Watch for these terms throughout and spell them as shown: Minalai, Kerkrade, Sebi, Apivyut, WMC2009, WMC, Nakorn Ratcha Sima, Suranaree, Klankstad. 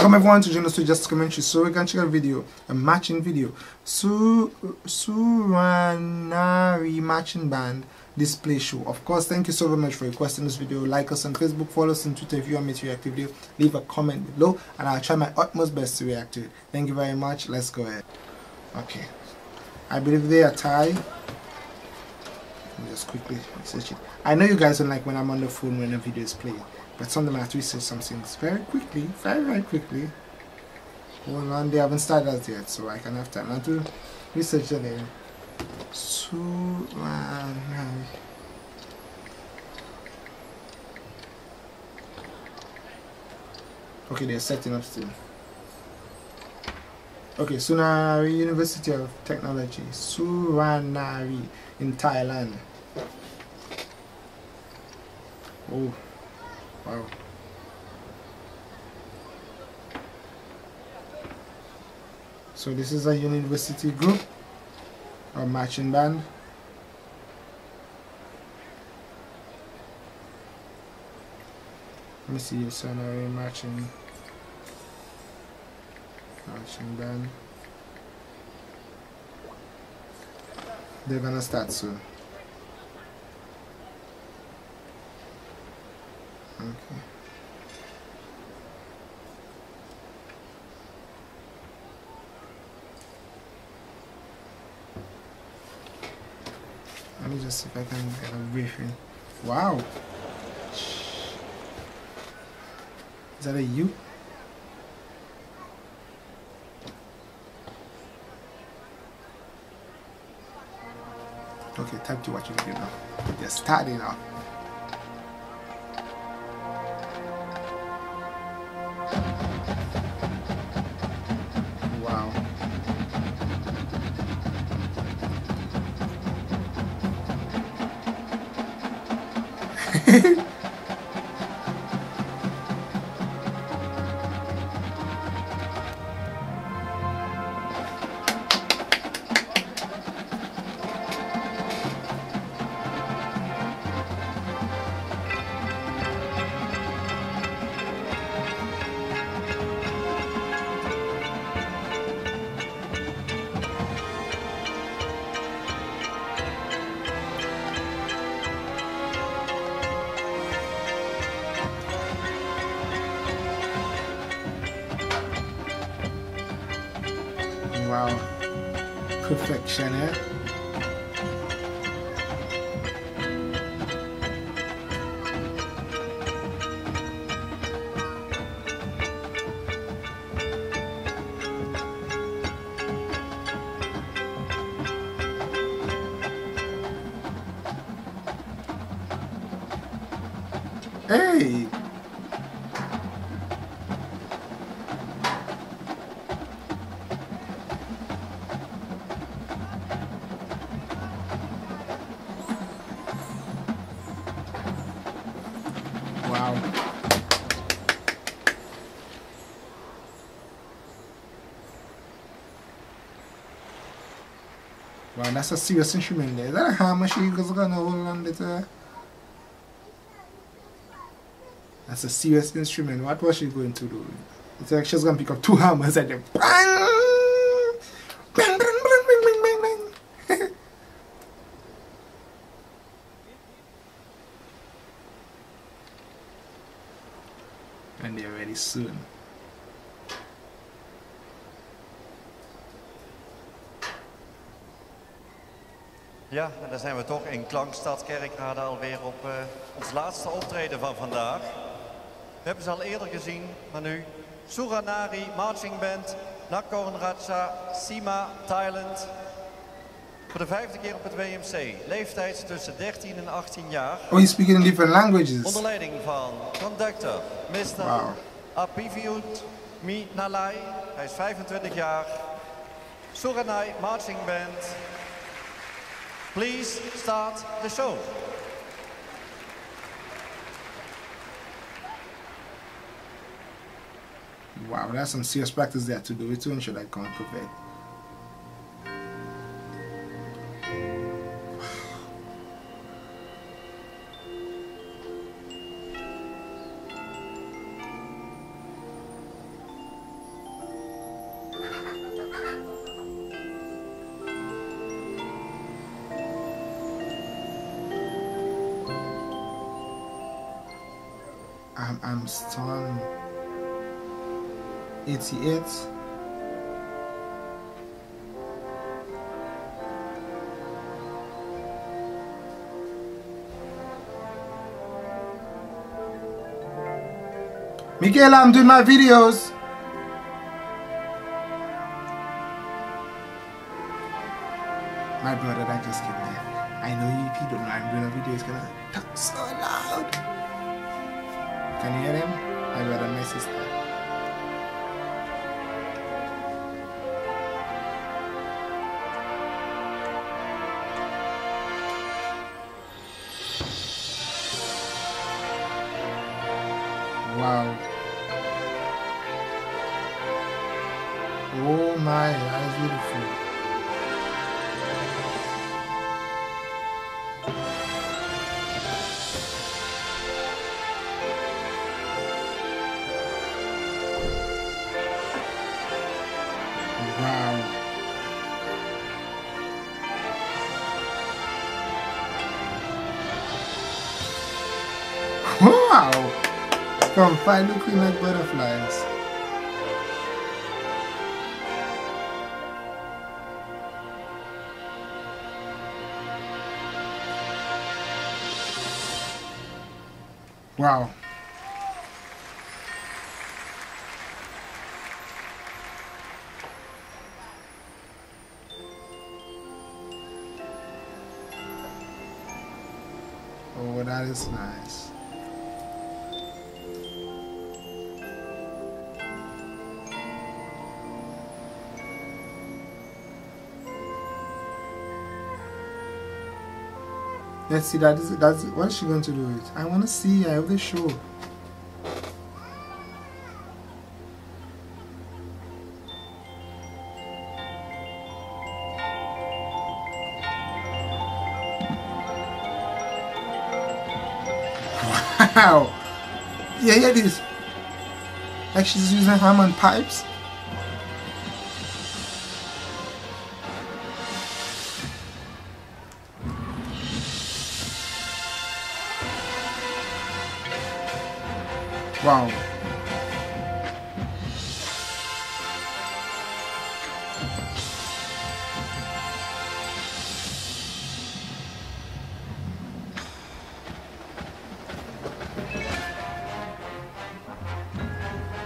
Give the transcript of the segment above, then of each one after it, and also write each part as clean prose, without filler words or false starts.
Welcome everyone to Jonas Just Commentary. So we can check a video, a matching video. Suranaree matching band display show. Of course, thank you so very much for requesting this video. Like us on Facebook, follow us on Twitter if you want me to react to video. Leave a comment below and I'll try my utmost best to react to it. Thank you very much. Let's go ahead. Okay, I believe they are Thai. Just quickly search it. I know you guys don't like when I'm on the phone when a video is playing, but something I have to research some things very quickly, very quickly. Hold on, they haven't started us yet, so I can have time now to research the name. Suranaree. Okay, they're setting up still. Okay, Suranaree University of Technology, Suranaree in Thailand. Oh, wow. So this is a university group, a marching band. Let me see your Suranaree marching band. They're gonna start soon. Okay. Let me just see if I can get a briefing. Wow. Is that a U? Okay, time to watch the video now. They're starting up. Wow. Wow, perfection, eh? Hey! Wow. Wow, that's a serious instrument there. Is that a hammer she was gonna hold on there? That's a serious instrument. What was she going to do? It's like she's gonna pick up two hammers and then and they're ready soon. Ja, en daar zijn we toch in Klankstad Kerkrade alweer op ons laatste optreden van vandaag. We hebben ze al eerder gezien, maar nu Suranaree Marching Band, Nakorn Ratcha, Sima, Thailand. Voor de vijfde keer op het WMC. Leeftijd tussen 13 en 18 jaar. Oh, you speak in different languages. Onder leiding van conductor Mr. Wow. Apivyut Minalai. Hij is 25 jaar. Suranaree Marching Band. Please start the show. Wow, that's some serious practice there to do it to ensure that can't perfect. I'm stunned. 88. Michaela, I'm doing my videos. My brother that just came there. I know you, if you don't know I'm doing a video, it's gonna talk so loud. Can you hear him? My brother, my sister. Wow. Oh my, that's beautiful. Wow! From final queen like butterflies. Wow. Oh, that is nice. Let's see, that's what is she going to do with? I wanna see, I hope they show. Wow! Yeah, yeah, it is. Like she's using ham and pipes. Wow.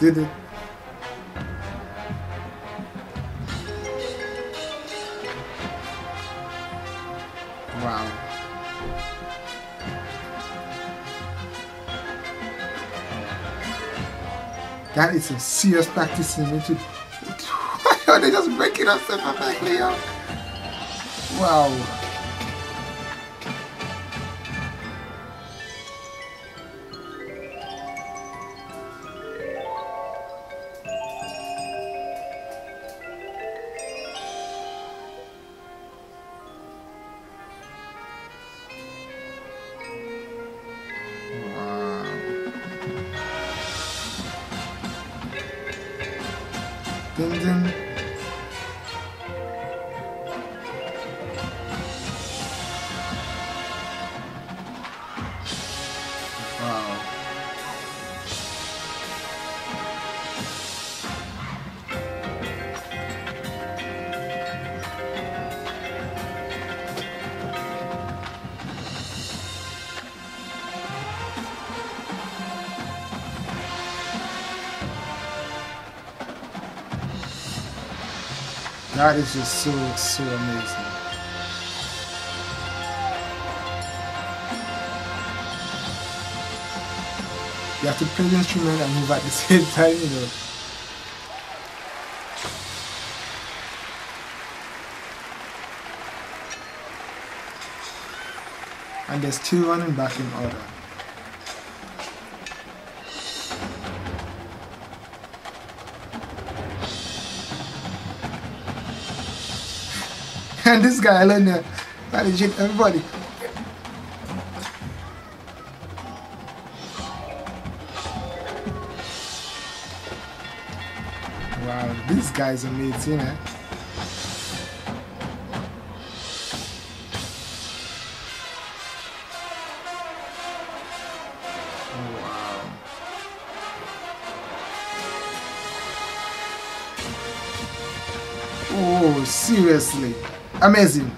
Did it. Wow. That is some serious practicing into. Why are they just breaking us so perfectly up? Wow. Dun-dun. Wow. That is just so amazing. You have to play the instrument and move at the same time, you know. And they're still running back in order. And this guy, I learned that legit everybody. Wow, this guy's amazing, eh? Wow. Oh, seriously. Amazing.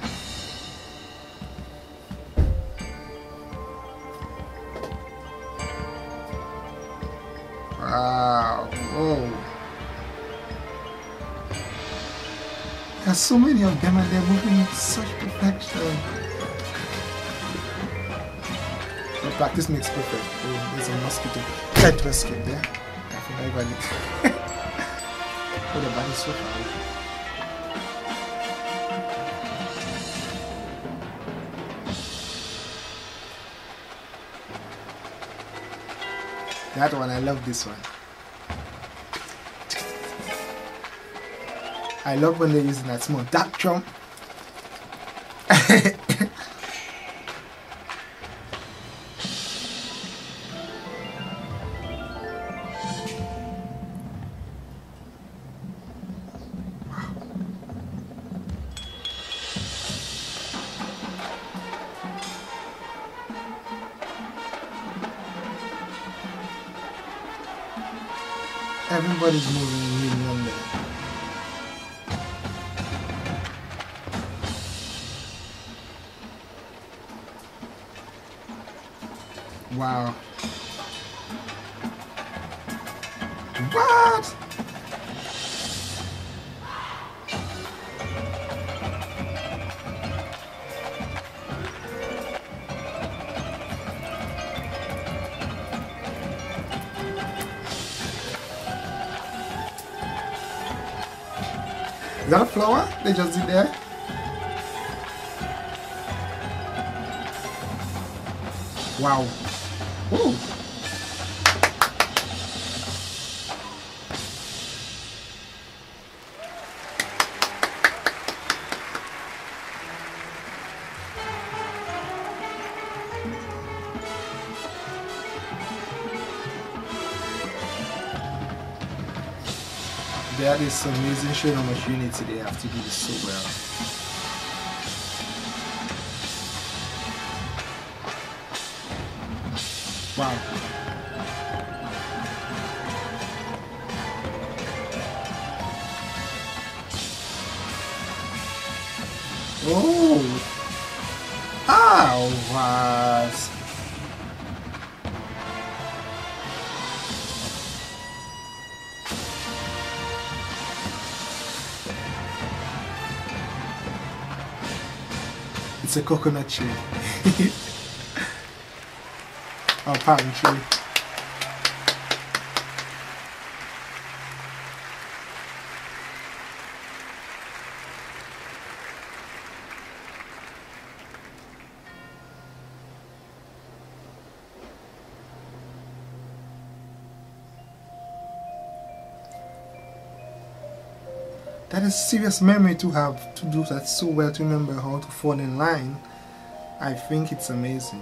Wow. Whoa. There's so many of them and they're moving with such perfection. But practice makes perfect. Oh, there's a mosquito. Try to escape there. I think I got it. Oh, the body is so far away. That one, I love this one. I love when they're using that small dark drum. Everybody's moving really on there. Wow. What? Is that a flower they just did there? Wow. Ooh. That is amazing, showing how much unity they have to do this so well. Wow. Oh! Oh, wow. It's a coconut tree. Oh, palm tree. That is serious memory to have, to do that so well, to remember how to fall in line. I think it's amazing.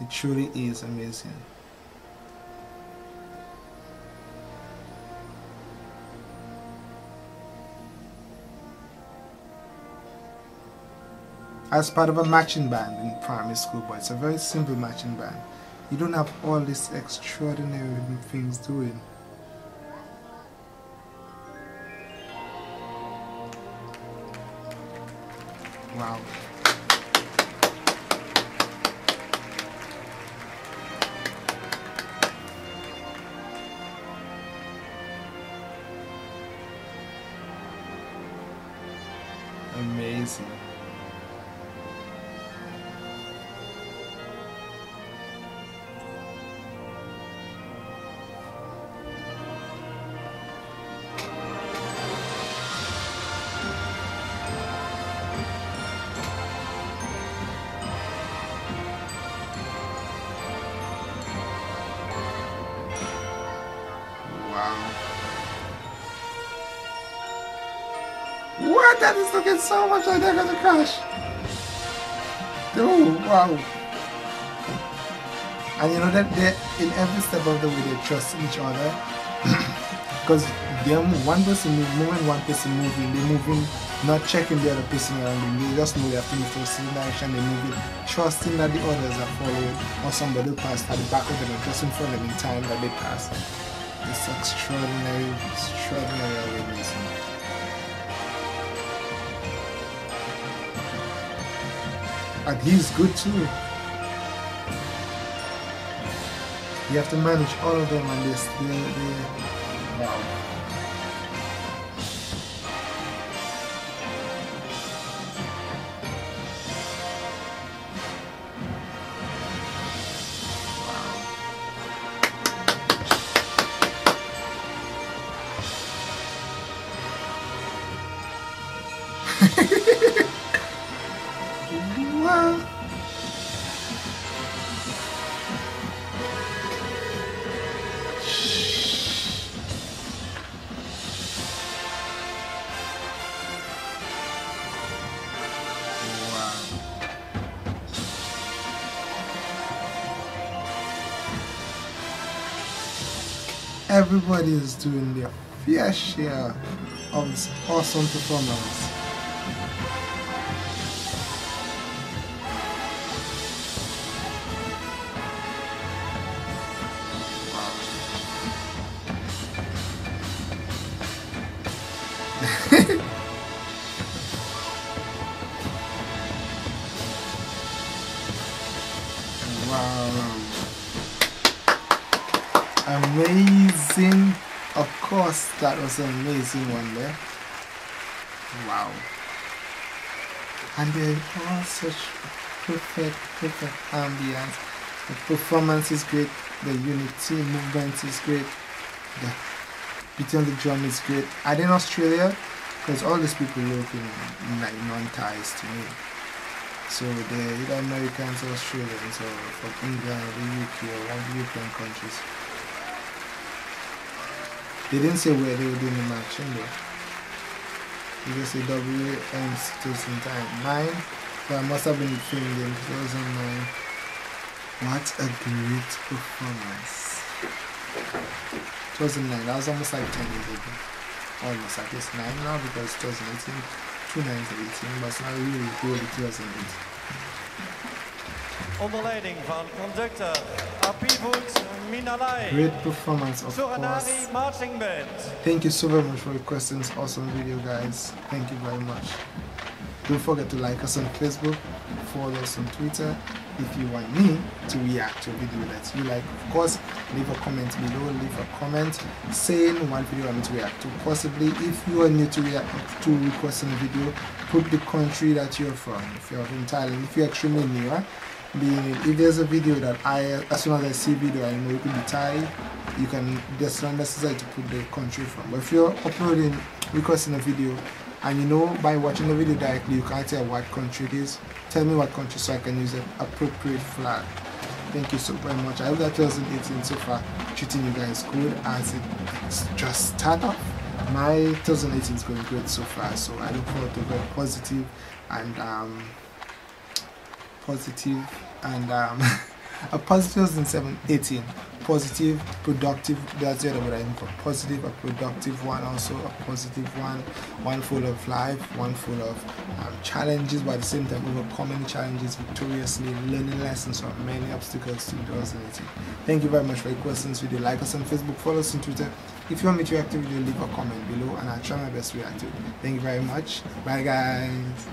It truly is amazing. As part of a marching band in primary school, but it's a very simple marching band. You don't have all these extraordinary things doing. Wow. Amazing. What? That is looking so much like they're gonna crash. Oh, wow. And you know that they, in every step of the way, they trust each other. Because them, one person moving, one person moving, they're moving, not checking the other person around them. They just know they have to move to a certain direction, they're moving, trusting that the others are following, or somebody passed at the back of them, or just in front of them in time that they pass. It's extraordinary, extraordinary amazing. And he's good too. You have to manage all of them on this. Wow. Everybody is doing their fair share of this awesome performance. Amazing, of course, that was an amazing one there. Wow. And they're all such perfect ambience. The performance is great, the unity movement is great, the beating of the drum is great. And in Australia, because all these people look like non-ties to me. So they're either Americans or Australians or from England or the UK or one of the European countries. They didn't say where they were doing the matching though. They just say WM 2009. But I must have been filming them because it wasn't mine. What a great performance. 2009, that was almost like 10 years ago. Almost like it's 9 now because 2018, 2018, but it's not really cool, it wasn't it. On the landing van conductor Apivyut, Minalai. Great performance, of Suranaree course. Thank you so very much for requesting this awesome video, guys. Thank you very much. Don't forget to like us on Facebook, follow us on Twitter. If you want me to react to a video that you like, of course, leave a comment below, leave a comment saying what video I want to react to. Possibly, if you are new to react to requesting a video, put the country that you're from. If you're from Thailand, if you're extremely new, if there's a video that as soon as I see a video, I know it could be Thai, you can, there's not necessary to put the country from. But if you're uploading, requesting a video, and you know by watching the video directly you can't tell what country it is, tell me what country so I can use an appropriate flag. Thank you so very much. I hope that 2018 so far treating you guys good as it's just started off. My 2018 is going good so far, so I look forward to very positive and a positive 2018. Positive, productive, that's the other word I mean for positive, a productive one, also a positive one, one full of life, one full of challenges, but at the same time overcoming challenges victoriously, learning lessons from many obstacles to 2018. Thank you very much for your questions video. Like us on Facebook, follow us on Twitter. If you want me to react to video, leave a comment below and I'll try my best to react to it. Thank you very much. Bye guys.